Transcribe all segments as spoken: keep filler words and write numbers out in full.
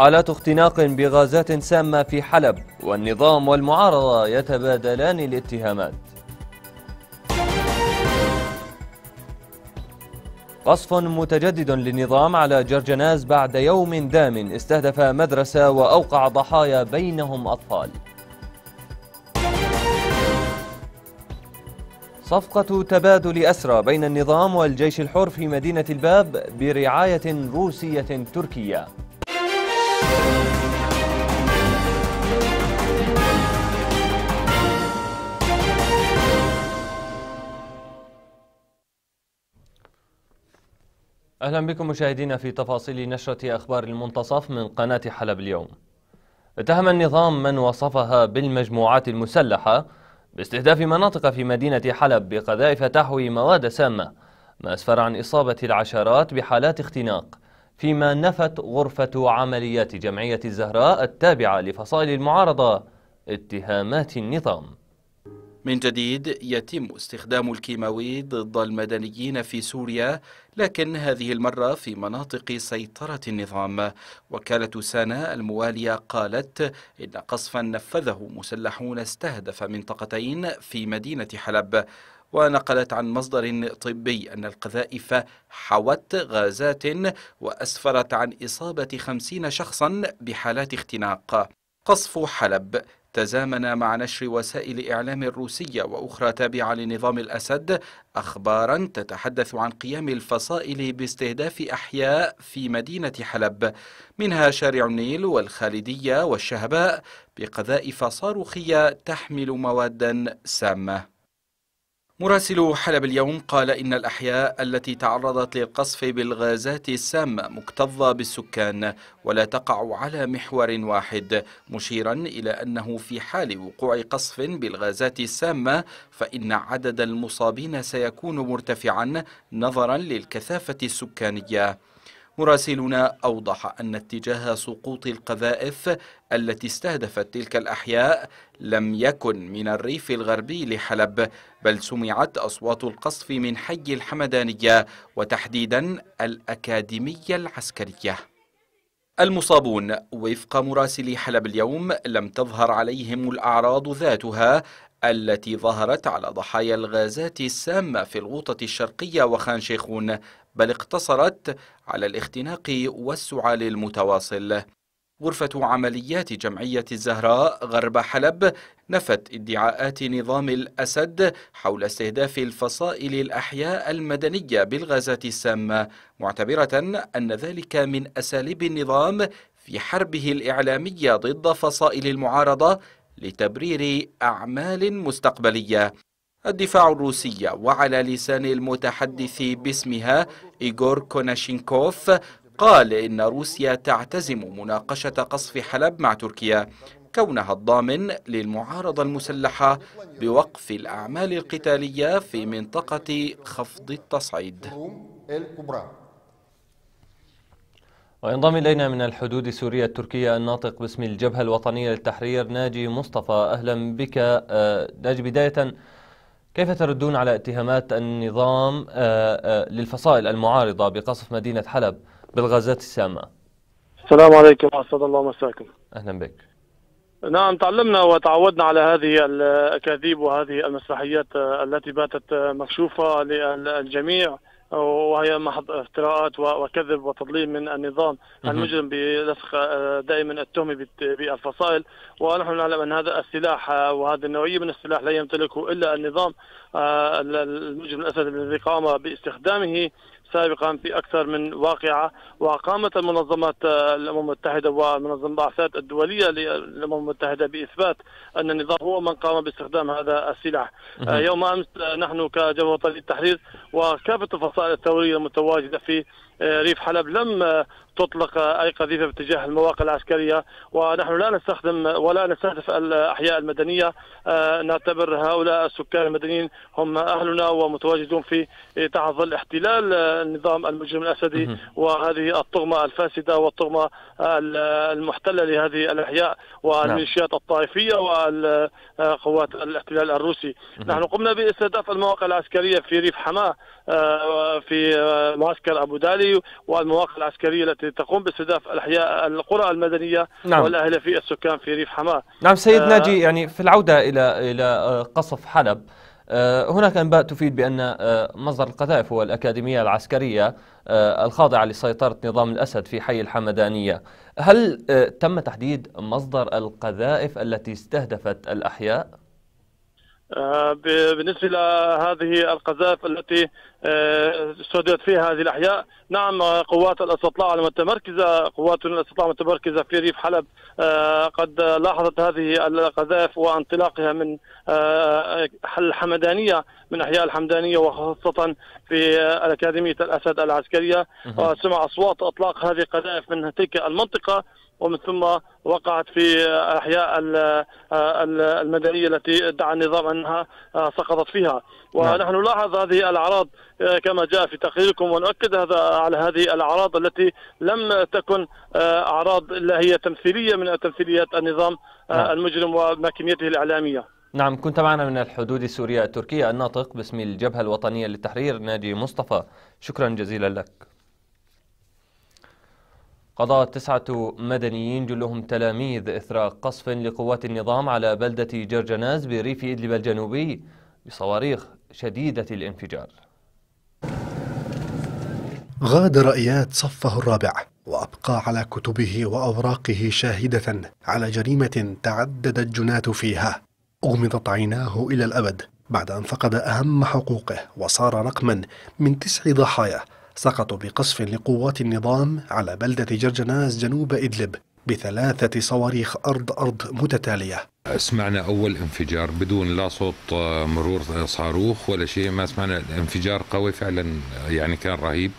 حالات اختناق بغازات سامة في حلب، والنظام والمعارضة يتبادلان الاتهامات. قصف متجدد للنظام على جرجناز بعد يوم دام استهدف مدرسة وأوقع ضحايا بينهم أطفال. صفقة تبادل أسرى بين النظام والجيش الحر في مدينة الباب برعاية روسية تركية. أهلا بكم مشاهدينا في تفاصيل نشرة أخبار المنتصف من قناة حلب اليوم. اتهم النظام من وصفها بالمجموعات المسلحة باستهداف مناطق في مدينة حلب بقذائف تحوي مواد سامة، ما أسفر عن إصابة العشرات بحالات اختناق، فيما نفت غرفة عمليات جمعية الزهراء التابعة لفصائل المعارضة اتهامات النظام. من جديد يتم استخدام الكيماوي ضد المدنيين في سوريا، لكن هذه المرة في مناطق سيطرة النظام. وكالة سانا الموالية قالت إن قصفا نفذه مسلحون استهدف منطقتين في مدينة حلب، ونقلت عن مصدر طبي أن القذائف حوت غازات وأسفرت عن إصابة خمسين شخصا بحالات اختناق. قصف حلب تزامن مع نشر وسائل إعلام روسية وأخرى تابعة لنظام الأسد أخبارا تتحدث عن قيام الفصائل باستهداف أحياء في مدينة حلب، منها شارع النيل والخالدية والشهباء، بقذائف صاروخية تحمل مواد سامة. مراسل حلب اليوم قال إن الأحياء التي تعرضت للقصف بالغازات السامة مكتظة بالسكان ولا تقع على محور واحد، مشيرا إلى أنه في حال وقوع قصف بالغازات السامة فإن عدد المصابين سيكون مرتفعا نظرا للكثافة السكانية. مراسلنا أوضح أن اتجاه سقوط القذائف التي استهدفت تلك الأحياء لم يكن من الريف الغربي لحلب، بل سمعت أصوات القصف من حي الحمدانية وتحديدا الأكاديمية العسكرية. المصابون وفق مراسل حلب اليوم لم تظهر عليهم الأعراض ذاتها التي ظهرت على ضحايا الغازات السامة في الغوطة الشرقية وخان شيخون، بل اقتصرت على الاختناق والسعال المتواصل. غرفة عمليات جمعية الزهراء غرب حلب نفت ادعاءات نظام الأسد حول استهداف الفصائل الأحياء المدنية بالغازات السامة، معتبرة أن ذلك من أساليب النظام في حربه الإعلامية ضد فصائل المعارضة لتبرير أعمال مستقبلية. الدفاع الروسية وعلى لسان المتحدث باسمها إيغور كوناشينكوف قال إن روسيا تعتزم مناقشة قصف حلب مع تركيا كونها الضامن للمعارضة المسلحة بوقف الأعمال القتالية في منطقة خفض التصعيد. وينضم إلينا من الحدود السورية التركية الناطق باسم الجبهة الوطنية للتحرير ناجي مصطفى. أهلا بك ناجي. بداية، كيف تردون على اتهامات النظام للفصائل المعارضة بقصف مدينة حلب بالغازات السامة؟ السلام عليكم وأسعد الله مساكم. أهلا بك. نعم، تعلمنا وتعودنا على هذه الأكاذيب وهذه المسرحيات التي باتت مكشوفة للجميع، وهي محض افتراءات وكذب وتضليل من النظام المجرم بلصق دائما التهمة بالفصائل، ونحن نعلم أن هذا السلاح وهذه النوعية من السلاح لا يمتلكه إلا النظام المجرم الأسد الذي قام باستخدامه سابقا في أكثر من واقعة، وقامت المنظمات الأمم المتحدة ومنظمة البعثات الدولية للأمم المتحدة بإثبات أن النظام هو من قام باستخدام هذا السلاح. يوم أمس نحن كجبهة للتحرير وكافة الفصائل الثورية المتواجدة في ريف حلب لم تطلق أي قذيفة باتجاه المواقع العسكرية، ونحن لا نستخدم ولا نستهدف الأحياء المدنية. نعتبر هؤلاء السكان المدنيين هم أهلنا ومتواجدون في تحت ظل احتلال النظام المجرم الأسدي وهذه الطغمة الفاسدة والطغمة المحتلة لهذه الأحياء والميليشيات الطائفية والقوات الاحتلال الروسي. نحن قمنا باستهداف المواقع العسكرية في ريف حماة في معسكر أبو دالي والمواقع العسكرية التي التي تقوم باستهداف الاحياء القرى المدنيه نعم. والاهله في السكان في ريف حماه. نعم سيد آه ناجي، يعني في العوده الى الى قصف حلب، هناك أنباء تفيد بأن مصدر القذائف هو الأكاديمية العسكرية الخاضعة لسيطرة نظام الأسد في حي الحمدانية. هل تم تحديد مصدر القذائف التي استهدفت الأحياء؟ بالنسبة لهذه القذائف التي استهدفت فيها هذه الأحياء، نعم قوات الاستطلاع المتمركزة قوات الاستطلاع المتمركزة في ريف حلب قد لاحظت هذه القذائف وانطلاقها من الحمدانية من أحياء الحمدانية وخاصة في أكاديمية الأسد العسكرية، وسمع أصوات أطلاق هذه القذائف من تلك المنطقة، ومن ثم وقعت في الأحياء المدنية التي ادعى النظام أنها سقطت فيها. ونحن نلاحظ هذه الأعراض كما جاء في تقريركم، ونؤكد هذا على هذه الأعراض التي لم تكن أعراض إلا هي تمثيلية من تمثيليات النظام المجرم وماكينته الإعلامية. نعم، كنت معنا من الحدود السورية التركية الناطق باسم الجبهة الوطنية للتحرير ناجي مصطفى، شكرا جزيلا لك. قضى تسعة مدنيين جلهم تلاميذ إثر قصف لقوات النظام على بلدة جرجناز بريف إدلب الجنوبي بصواريخ شديدة الانفجار. غادر إياد صفه الرابع وأبقى على كتبه وأوراقه شاهدة على جريمة تعدد الجنات فيها، أغمضت عيناه إلى الأبد بعد أن فقد أهم حقوقه وصار رقما من تسع ضحايا سقطوا بقصف لقوات النظام على بلدة جرجناز جنوب إدلب بثلاثة صواريخ أرض أرض متتالية. سمعنا أول انفجار بدون لا صوت مرور صاروخ ولا شيء، ما سمعنا. الانفجار قوي فعلا، يعني كان رهيب،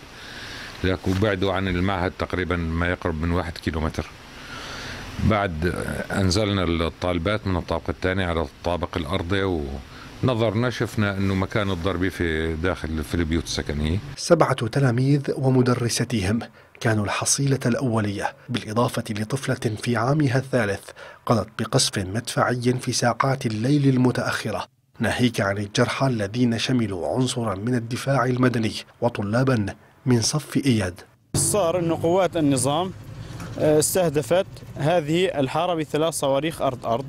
لكن بعده عن المعهد تقريبا ما يقرب من واحد كيلومتر. بعد أنزلنا الطالبات من الطابق الثاني على الطابق الأرضي و نظرنا شفنا أنه مكان الضرب في داخل في البيوت السكنية. سبعة تلاميذ ومدرستهم كانوا الحصيلة الأولية، بالإضافة لطفلة في عامها الثالث قضت بقصف مدفعي في ساعات الليل المتأخرة، ناهيك عن الجرحى الذين شملوا عنصرا من الدفاع المدني وطلابا من صف إياد. صار أن قوات النظام استهدفت هذه الحارة بثلاث صواريخ أرض أرض،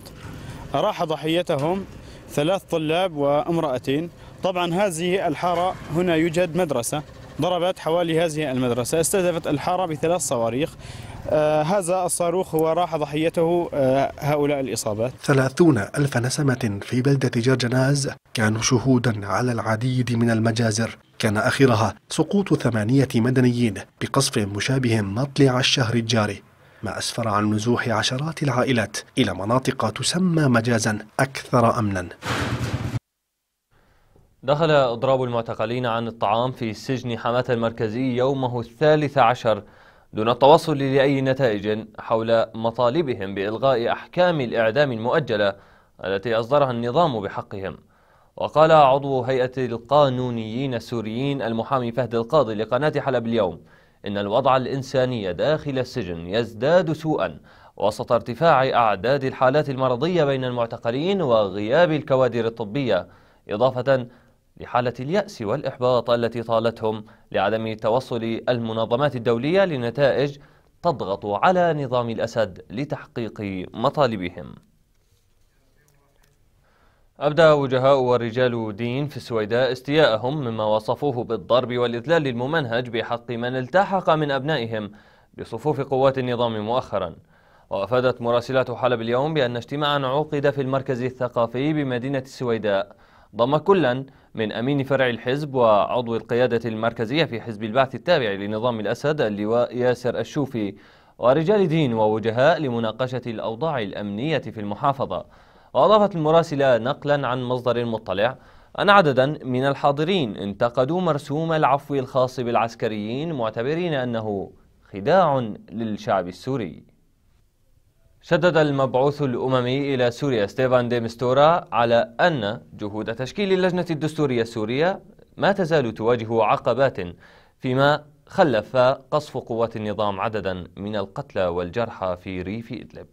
راح ضحيتهم ثلاث طلاب وامرأتين. طبعا هذه الحارة هنا يوجد مدرسة، ضربت حوالي هذه المدرسة، استهدفت الحارة بثلاث صواريخ. آه هذا الصاروخ هو راح ضحيته آه هؤلاء الإصابات. ثلاثون ألف نسمة في بلدة جرجناز كانوا شهودا على العديد من المجازر، كان آخرها سقوط ثمانية مدنيين بقصف مشابه مطلع الشهر الجاري، ما أسفر عن نزوح عشرات العائلات إلى مناطق تسمى مجازا أكثر أمنا. دخل إضراب المعتقلين عن الطعام في سجن حماة المركزي يومه الثالث عشر دون التوصل لأي نتائج حول مطالبهم بإلغاء أحكام الإعدام المؤجلة التي أصدرها النظام بحقهم. وقال عضو هيئة القانونيين السوريين المحامي فهد القاضي لقناة حلب اليوم إن الوضع الإنساني داخل السجن يزداد سوءا وسط ارتفاع أعداد الحالات المرضية بين المعتقلين وغياب الكوادر الطبية، إضافة لحالة اليأس والإحباط التي طالتهم لعدم توصل المنظمات الدولية لنتائج تضغط على نظام الأسد لتحقيق مطالبهم. أبدى وجهاء ورجال دين في السويداء استياءهم مما وصفوه بالضرب والإذلال الممنهج بحق من التحق من أبنائهم بصفوف قوات النظام مؤخرا. وأفادت مراسلات حلب اليوم بأن اجتماعا عقد في المركز الثقافي بمدينة السويداء ضم كلا من أمين فرع الحزب وعضو القيادة المركزية في حزب البعث التابع لنظام الأسد اللواء ياسر الشوفي ورجال دين ووجهاء لمناقشة الأوضاع الأمنية في المحافظة. وأضافت المراسلة نقلا عن مصدر مطلع أن عددا من الحاضرين انتقدوا مرسوم العفو الخاص بالعسكريين معتبرين أنه خداع للشعب السوري. شدد المبعوث الأممي إلى سوريا ستيفان دي ميستورا على أن جهود تشكيل اللجنة الدستورية السورية ما تزال تواجه عقبات، فيما خلف قصف قوات النظام عددا من القتلى والجرحى في ريف إدلب.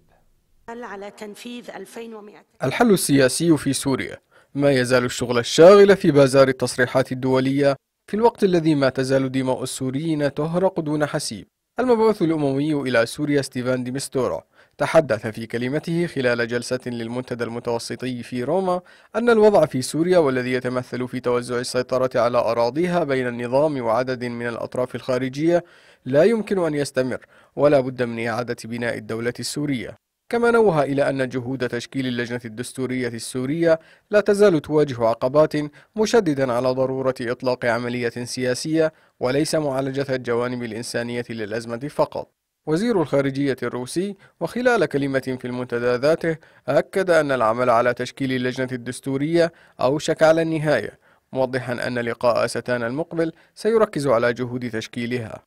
على تنفيذ ألفين ومئتين الحل السياسي في سوريا ما يزال الشغل الشاغل في بازار التصريحات الدولية في الوقت الذي ما تزال دماء السوريين تهرق دون حسيب. المبعوث الأممي إلى سوريا ستيفان دي ميستورا تحدث في كلمته خلال جلسة للمنتدى المتوسطي في روما أن الوضع في سوريا، والذي يتمثل في توزع السيطرة على أراضيها بين النظام وعدد من الأطراف الخارجية، لا يمكن أن يستمر ولا بد من إعادة بناء الدولة السورية. كما نوه إلى أن جهود تشكيل اللجنة الدستورية السورية لا تزال تواجه عقبات، مشددا على ضرورة إطلاق عملية سياسية وليس معالجة الجوانب الإنسانية للأزمة فقط. وزير الخارجية الروسي وخلال كلمة في المنتدى ذاته أكد أن العمل على تشكيل اللجنة الدستورية أوشك على النهاية، موضحا أن لقاء ستان المقبل سيركز على جهود تشكيلها.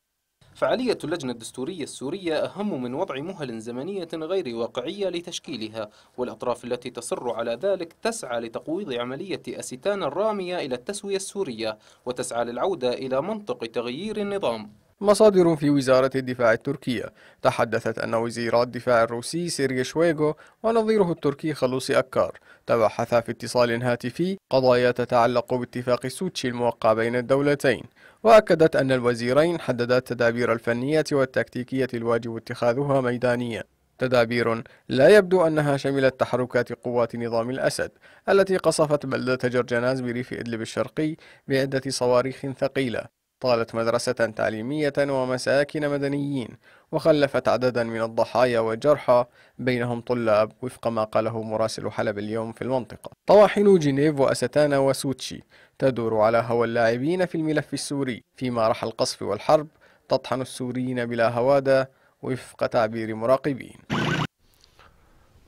فعالية اللجنة الدستورية السورية أهم من وضع مهل زمنية غير واقعية لتشكيلها، والأطراف التي تصر على ذلك تسعى لتقويض عملية أستان الرامية إلى التسوية السورية، وتسعى للعودة إلى منطق تغيير النظام. مصادر في وزارة الدفاع التركية تحدثت أن وزير الدفاع الروسي سيرغي شويغو ونظيره التركي خلوصي أكار تباحثا في اتصال هاتفي قضايا تتعلق باتفاق سوتشي الموقع بين الدولتين، وأكدت أن الوزيرين حددا التدابير الفنية والتكتيكية الواجب اتخاذها ميدانيا، تدابير لا يبدو أنها شملت تحركات قوات نظام الأسد التي قصفت بلدة جرجناز بريف إدلب الشرقي بعدة صواريخ ثقيلة، طالت مدرسة تعليمية ومساكن مدنيين، وخلفت عددا من الضحايا والجرحى بينهم طلاب، وفق ما قاله مراسل حلب اليوم في المنطقة. طواحين جنيف وأستانا وسوتشي تدور على هوى اللاعبين في الملف السوري، فيما رح القصف والحرب تطحن السوريين بلا هوادة، وفق تعبير مراقبين.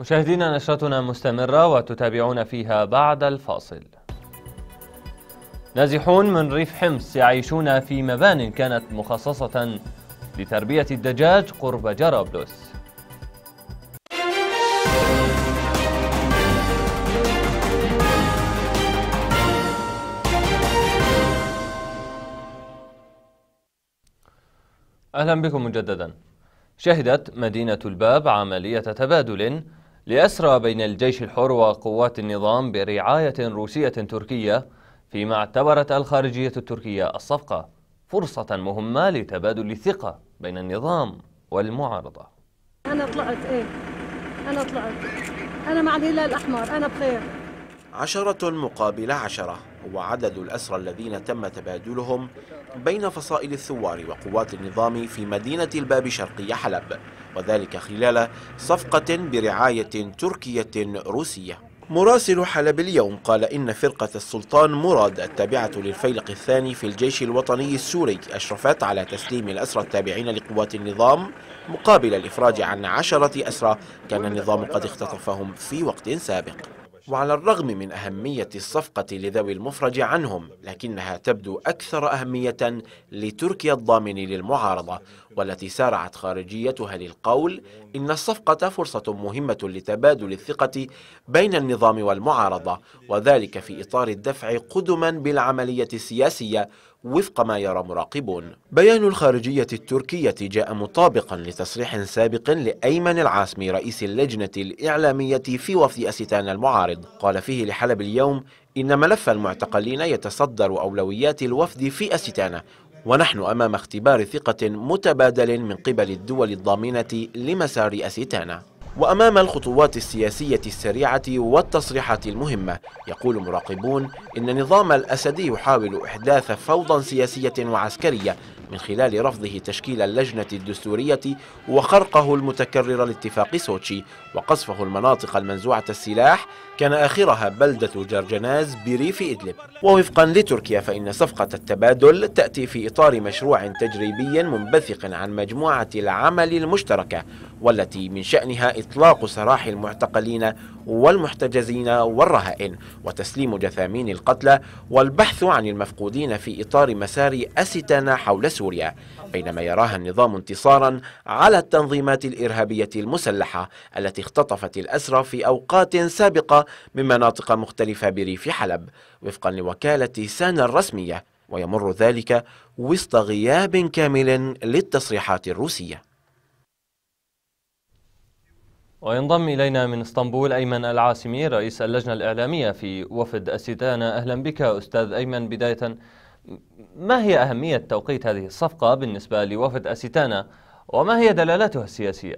مشاهدينا، نشرتنا مستمرة وتتابعون فيها بعد الفاصل. نازحون من ريف حمص يعيشون في مبان كانت مخصصة لتربية الدجاج قرب جرابلس. أهلا بكم مجددا. شهدت مدينة الباب عملية تبادل لأسرى بين الجيش الحر وقوات النظام برعاية روسية تركية، فيما اعتبرت الخارجية التركية الصفقة فرصة مهمة لتبادل الثقة بين النظام والمعارضة. أنا طلعت إيه؟ أنا طلعت. أنا مع الهلال الأحمر، أنا بخير. عشرة مقابل عشرة هو عدد الأسرى الذين تم تبادلهم بين فصائل الثوار وقوات النظام في مدينة الباب شرقي حلب، وذلك خلال صفقة برعاية تركية روسية. مراسل حلب اليوم قال إن فرقة السلطان مراد التابعة للفيلق الثاني في الجيش الوطني السوري أشرفت على تسليم الأسرى التابعين لقوات النظام مقابل الإفراج عن عشرة أسرى كان النظام قد اختطفهم في وقت سابق. وعلى الرغم من أهمية الصفقة لذوي المفرج عنهم، لكنها تبدو أكثر أهمية لتركيا الضامن للمعارضة، والتي سارعت خارجيتها للقول إن الصفقة فرصة مهمة لتبادل الثقة بين النظام والمعارضة، وذلك في إطار الدفع قدما بالعملية السياسية وفق ما يرى مراقبون. بيان الخارجية التركية جاء مطابقا لتصريح سابق لأيمن العاصمي رئيس اللجنة الإعلامية في وفد أستان المعارض، قال فيه لحلب اليوم إن ملف المعتقلين يتصدر أولويات الوفد في أستان، ونحن أمام اختبار ثقة متبادل من قبل الدول الضامنة لمسار أستان، وأمام الخطوات السياسية السريعة والتصريحات المهمة. يقول مراقبون إن النظام الأسدي يحاول إحداث فوضى سياسية وعسكرية من خلال رفضه تشكيل اللجنة الدستورية وخرقه المتكرر لاتفاق سوتشي وقصفه المناطق المنزوعة السلاح كان آخرها بلدة جرجناز بريف إدلب. ووفقا لتركيا فإن صفقة التبادل تأتي في إطار مشروع تجريبي منبثق عن مجموعة العمل المشتركة، والتي من شأنها إطلاق سراح المعتقلين والمحتجزين والرهائن وتسليم جثامين القتلى والبحث عن المفقودين في إطار مسار أستانا حول سوريا، بينما يراها النظام انتصارا على التنظيمات الإرهابية المسلحة التي اختطفت الأسرى في أوقات سابقة من مناطق مختلفة بريف حلب وفقا لوكالة سانا الرسمية، ويمر ذلك وسط غياب كامل للتصريحات الروسية. وينضم إلينا من اسطنبول أيمن العاصمي رئيس اللجنة الإعلامية في وفد أستانا. أهلا بك أستاذ أيمن. بداية، ما هي أهمية توقيت هذه الصفقة بالنسبة لوفد أستانا، وما هي دلالتها السياسية؟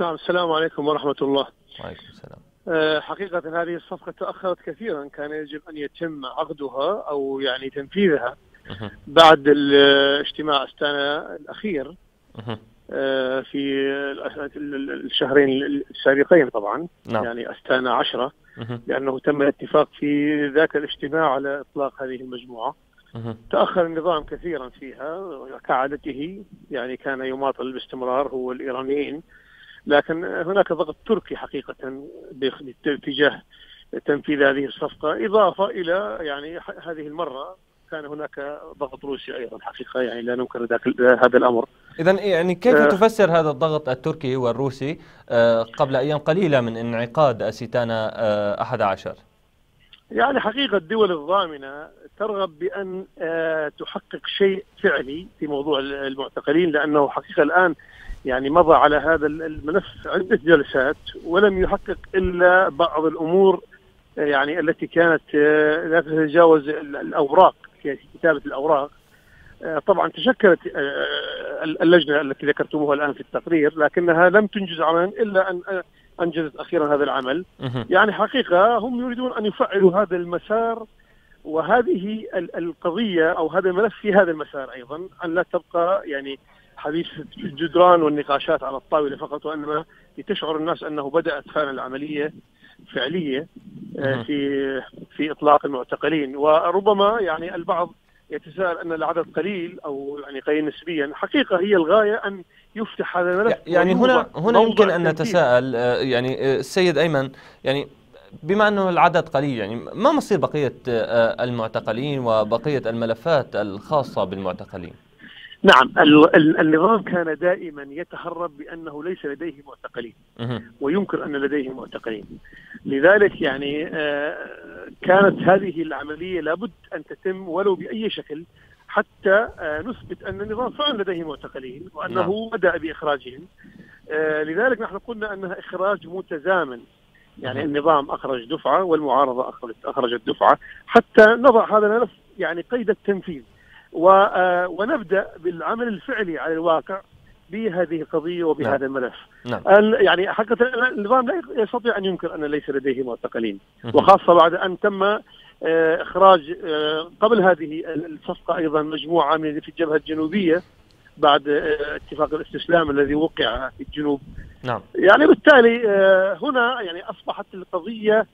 نعم، السلام عليكم ورحمة الله. وعليكم السلام. حقيقة هذه الصفقة تأخرت كثيرا، كان يجب أن يتم عقدها أو يعني تنفيذها بعد الاجتماع أستانا الأخير في الشهرين السابقين طبعا. نعم. يعني أستانا عشرة، لأنه تم الاتفاق في ذاك الاجتماع على إطلاق هذه المجموعة. تأخر النظام كثيرا فيها كعادته، يعني كان يماطل باستمرار هو الإيرانيين، لكن هناك ضغط تركي حقيقة باتجاه تنفيذ هذه الصفقة، إضافة إلى يعني هذه المرة كان هناك ضغط روسي أيضا حقيقة، يعني لا ننكر هذا الأمر. إذن يعني كيف آه تفسر هذا الضغط التركي والروسي آه قبل أيام قليلة من انعقاد ستانا آه أحد عشر؟ يعني حقيقة الدول الضامنة ترغب بأن آه تحقق شيء فعلي في موضوع المعتقلين، لأنه حقيقة الآن يعني مضى على هذا الملف عدة جلسات ولم يحقق إلا بعض الأمور يعني التي كانت لا تتجاوز الأوراق، كتابة الأوراق. طبعا تشكلت اللجنة التي ذكرتموها الآن في التقرير، لكنها لم تنجز عملا إلا أن أنجزت أخيرا هذا العمل. يعني حقيقة هم يريدون أن يفعلوا هذا المسار وهذه القضية أو هذا الملف في هذا المسار أيضا، أن لا تبقى يعني حديث الجدران والنقاشات على الطاولة فقط، وإنما لتشعر الناس أنه بدأت فعلا العملية فعلية في في إطلاق المعتقلين. وربما يعني البعض يتساءل أن العدد قليل أو يعني قليل نسبيا، حقيقة هي الغاية أن يفتح هذا الملف. يعني هنا هنا يمكن أن نتساءل، يعني السيد أيمن، يعني بما أنه العدد قليل، يعني ما مصير بقية المعتقلين وبقية الملفات الخاصة بالمعتقلين؟ نعم، النظام كان دائما يتهرب بأنه ليس لديه معتقلين وينكر أن لديه معتقلين، لذلك يعني كانت هذه العملية لابد أن تتم ولو بأي شكل حتى نثبت أن النظام فعلا لديه معتقلين وأنه بدأ بإخراجهم. لذلك نحن قلنا أنها إخراج متزامن، يعني النظام أخرج دفعة والمعارضة أخرجت دفعة، حتى نضع هذا الملف يعني قيد التنفيذ ونبدأ بالعمل الفعلي على الواقع بهذه القضية وبهذا نعم. الملف. نعم. يعني حقيقة النظام لا يستطيع أن ينكر أن ليس لديه معتقلين، وخاصة بعد أن تم إخراج قبل هذه الصفقة أيضا مجموعة من في الجبهة الجنوبية بعد اتفاق الاستسلام الذي وقع في الجنوب. نعم. يعني بالتالي هنا يعني أصبحت القضية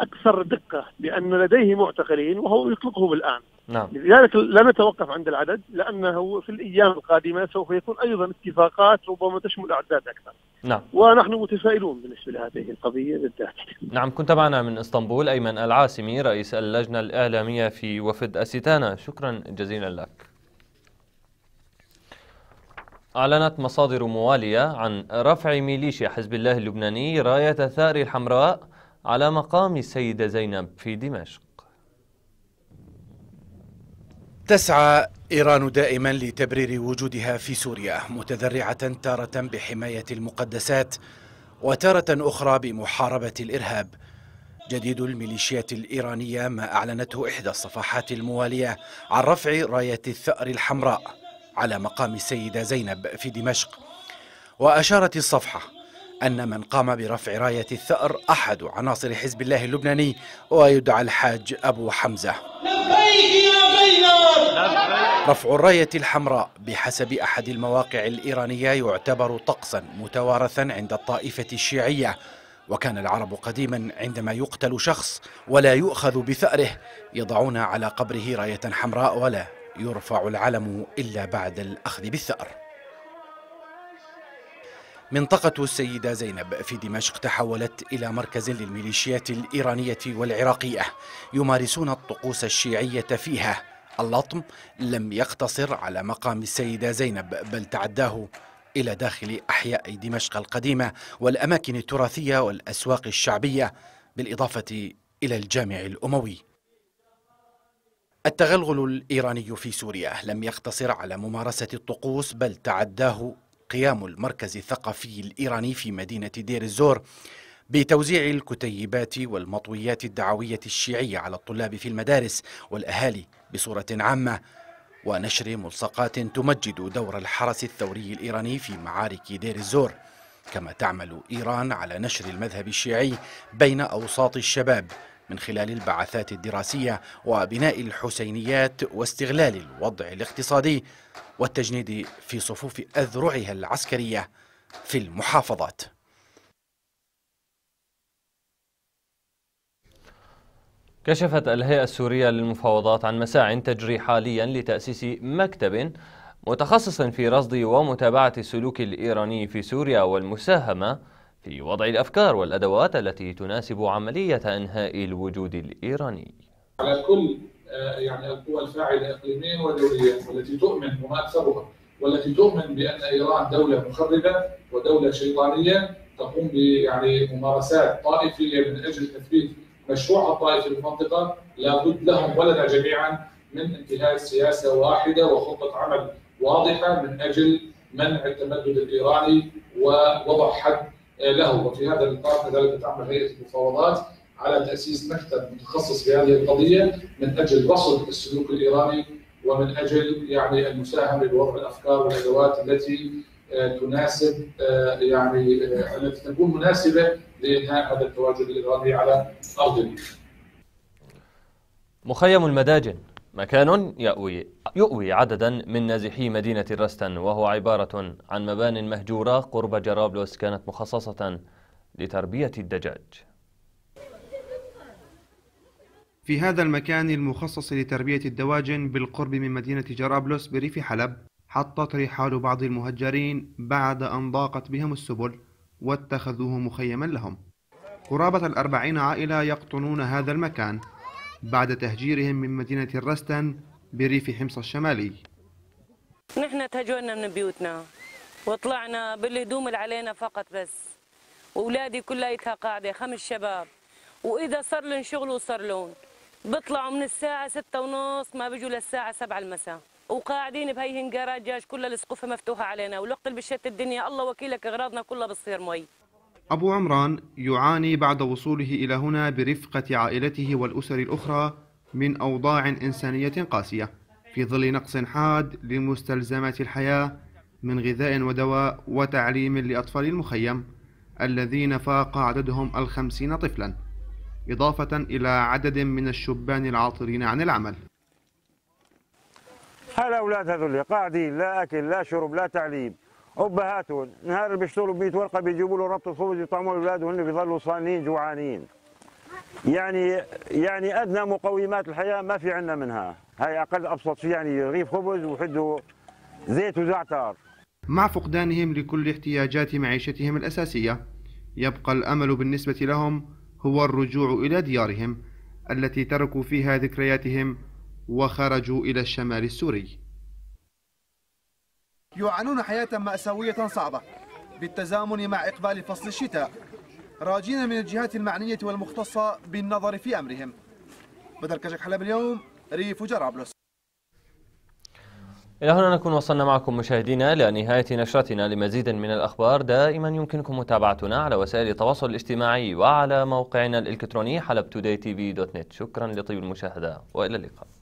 أكثر دقة بأن لديه معتقلين وهو يطلقهم الآن. نعم. لذلك لا نتوقف عند العدد، لأنه في الأيام القادمة سوف يكون أيضا اتفاقات ربما تشمل أعداد أكثر. نعم. ونحن متفائلون بالنسبة لهذه القضية بالذات. نعم، كنت معنا من إسطنبول أيمن العاصمي رئيس اللجنة الإعلامية في وفد ستانا، شكرا جزيلا لك. أعلنت مصادر موالية عن رفع ميليشيا حزب الله اللبناني راية الثأر الحمراء على مقام السيدة زينب في دمشق. تسعى إيران دائما لتبرير وجودها في سوريا، متذرعة تارة بحماية المقدسات وتارة أخرى بمحاربة الإرهاب. جديد الميليشيات الإيرانية ما أعلنته إحدى الصفحات الموالية عن رفع راية الثأر الحمراء على مقام السيدة زينب في دمشق. وأشارت الصفحة أن من قام برفع راية الثأر أحد عناصر حزب الله اللبناني ويدعى الحاج أبو حمزة. رفع الراية الحمراء بحسب أحد المواقع الإيرانية يعتبر طقسا متوارثا عند الطائفة الشيعية، وكان العرب قديما عندما يقتل شخص ولا يؤخذ بثأره يضعون على قبره راية حمراء ولا يرفع العلم إلا بعد الأخذ بالثأر. منطقة السيدة زينب في دمشق تحولت إلى مركز للميليشيات الإيرانية والعراقية يمارسون الطقوس الشيعية فيها. اللطم لم يقتصر على مقام السيدة زينب، بل تعداه إلى داخل أحياء دمشق القديمة والأماكن التراثية والأسواق الشعبية، بالإضافة إلى الجامع الأموي. التغلغل الإيراني في سوريا لم يقتصر على ممارسة الطقوس، بل تعداه قيام المركز الثقافي الإيراني في مدينة دير الزور بتوزيع الكتيبات والمطويات الدعوية الشيعية على الطلاب في المدارس والأهالي بصورة عامة، ونشر ملصقات تمجد دور الحرس الثوري الإيراني في معارك دير الزور، كما تعمل إيران على نشر المذهب الشيعي بين أوساط الشباب من خلال البعثات الدراسية وبناء الحسينيات واستغلال الوضع الاقتصادي والتجنيد في صفوف أذرعها العسكرية في المحافظات. كشفت الهيئة السورية للمفاوضات عن مساع تجري حاليا لتأسيس مكتب متخصص في رصد ومتابعة السلوك الإيراني في سوريا والمساهمة في وضع الأفكار والأدوات التي تناسب عملية إنهاء الوجود الإيراني. على كل يعني القوى الفاعلة إقليميا ودوليا والتي تؤمن بمآثرها والتي تؤمن بأن إيران دولة مخربة ودولة شيطانية تقوم يعني بممارسات طائفية من أجل تثبيت مشروعها الطائفي في المنطقة، لابد لهم ولنا جميعا من انتهاء سياسة واحدة وخطة عمل واضحة من أجل منع التمدد الإيراني ووضع حد له. وفي هذا الإطار كذلك تعمل هيئة المفاوضات على تأسيس مكتب متخصص في هذه القضية من أجل رصد السلوك الإيراني ومن أجل يعني المساهمة بوضع الأفكار والأدوات التي تناسب يعني التي تكون مناسبة لإنهاء هذا التواجد الإيراني على أرض اليمن. مخيم المداجن مكان يأوي يؤوي عددا من نازحي مدينة الرستن، وهو عبارة عن مبان مهجورة قرب جرابلس كانت مخصصة لتربية الدجاج. في هذا المكان المخصص لتربية الدواجن بالقرب من مدينة جرابلس بريف حلب حطت رحال بعض المهجرين بعد أن ضاقت بهم السبل واتخذوه مخيما لهم. قرابة الأربعين عائلة يقطنون هذا المكان بعد تهجيرهم من مدينة الرستن بريف حمص الشمالي. نحن تهجرنا من بيوتنا وطلعنا بالهدوم اللي علينا فقط بس، وأولادي كلها قاعدة خمس شباب، وإذا صار لهم شغل وصار لهم بيطلعوا من الساعة ستة ونص ما بيجوا للساعة سبعة المساء، وقاعدين بهي هنقارات دجاج كلها السقوفها مفتوحة علينا، ولقت البشت الدنيا الله وكيلك أغراضنا كلها بتصير مي. أبو عمران يعاني بعد وصوله إلى هنا برفقة عائلته والأسر الأخرى من أوضاع إنسانية قاسية في ظل نقص حاد لمستلزمات الحياة من غذاء ودواء وتعليم لأطفال المخيم الذين فاق عددهم الخمسين طفلا، إضافة إلى عدد من الشبان العاطلين عن العمل. هالأولاد هذول قاعدين لا أكل لا شرب لا تعليم، أبهاتهم نهار اللي بيشتغلوا بمية ورقة بيجيبوا له ربطة خبز يطعموا لأولادهم اللي بيظلوا صانين جوعانين. يعني يعني أدنى مقومات الحياة ما في عندنا منها، هاي أقل أبسط شيء يعني رغيف خبز وحده زيت وزعتر. مع فقدانهم لكل احتياجات معيشتهم الأساسية يبقى الأمل بالنسبة لهم هو الرجوع إلى ديارهم التي تركوا فيها ذكرياتهم وخرجوا إلى الشمال السوري. يعانون حياة مأساوية صعبة بالتزامن مع إقبال فصل الشتاء، راجين من الجهات المعنية والمختصة بالنظر في أمرهم. بدر كشك، حلب اليوم، ريف جرابلس. إلى هنا نكون وصلنا معكم مشاهدينا لنهاية نشرتنا. لمزيد من الأخبار دائما يمكنكم متابعتنا على وسائل التواصل الاجتماعي وعلى موقعنا الإلكتروني حلب توداي تي في دوت نت. شكرا لطيب المشاهدة وإلى اللقاء.